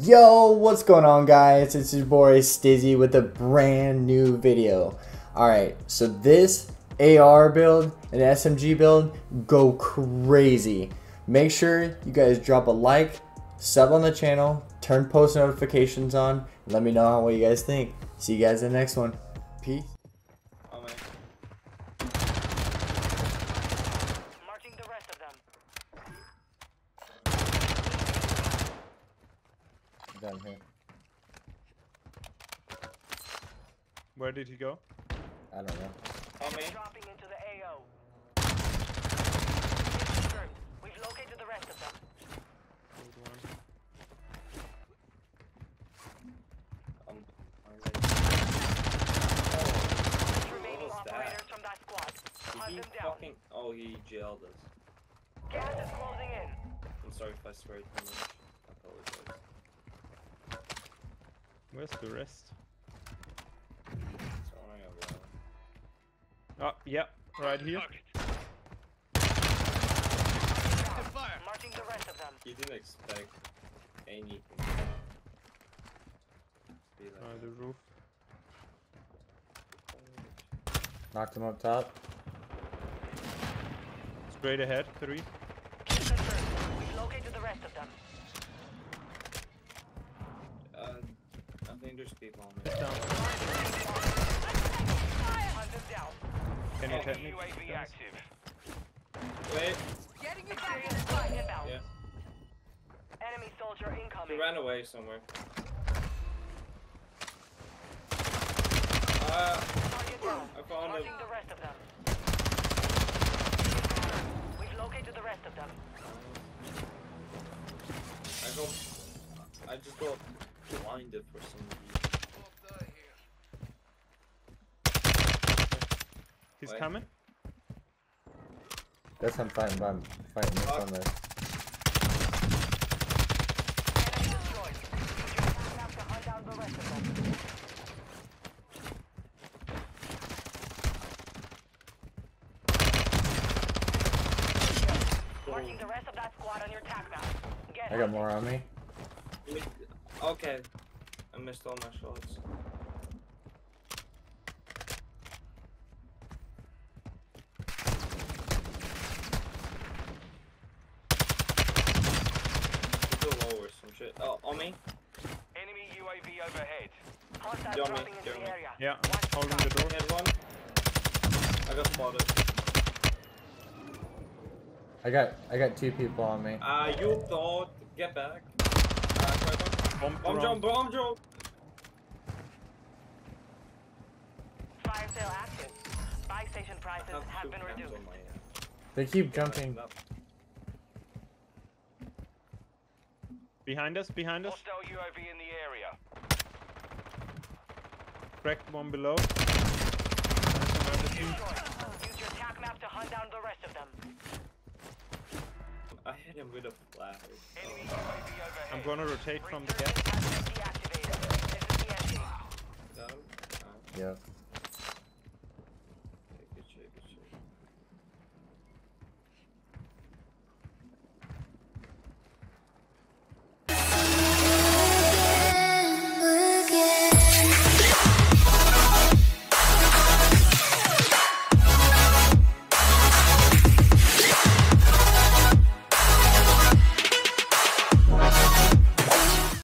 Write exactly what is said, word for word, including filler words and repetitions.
Yo, what's going on, guys? It's your boy Stizzy with a brand new video. Alright, so this A R build and S M G build go crazy. Make sure you guys drop a like, sub on the channel, turn post notifications on, and let me know what you guys think. See you guys in the next one. Peace. Oh, man. Marking the rest of them. Down here. Where did he go? I don't know. On me. Dropping into the A O. We've located the rest of them. I'm, I'm ready. Remaining operators from that squad. Hunt them down. Fucking, oh, he jailed us. Gas is closing in. I'm sorry if I swear too much. I apologize. Where's the rest? Oh, yeah, right here. Fire. Marking the rest of them. You didn't expect anything. Be like uh, the roof. Knocked him up top. Straight ahead, three. We've located the rest of them. There's people on me. Down. Can you hit me? Wait. Getting you back in the fight. Yeah. Enemy soldier incoming. He ran away somewhere. Uh, I found him. The rest of them. We've located the rest of them. I go. I just got blinded for some reason. He's Wait. coming? That's I'm fighting, but I'm fighting this one there. Marking the rest of that squad on your attack map. I got more on me. Okay, I missed all my shots. Go lower some shit. Oh, on me. Enemy U A V overhead. Hostile dropping into the area. Yeah, holding the door. Head one. I got spotted. I got, I got two people on me. Ah, uh, you thought? Get back. Bomb, bomb drone, bomb drone! Fire sale active. Buy station prices have, have been reduced. They keep jumping. Behind us, behind us. Hostile U A V in the area. Cracked one below. Use your attack map to hunt down the rest of them. I hit him with a flag. Oh. I'm gonna rotate from the gap. No. No. Yeah.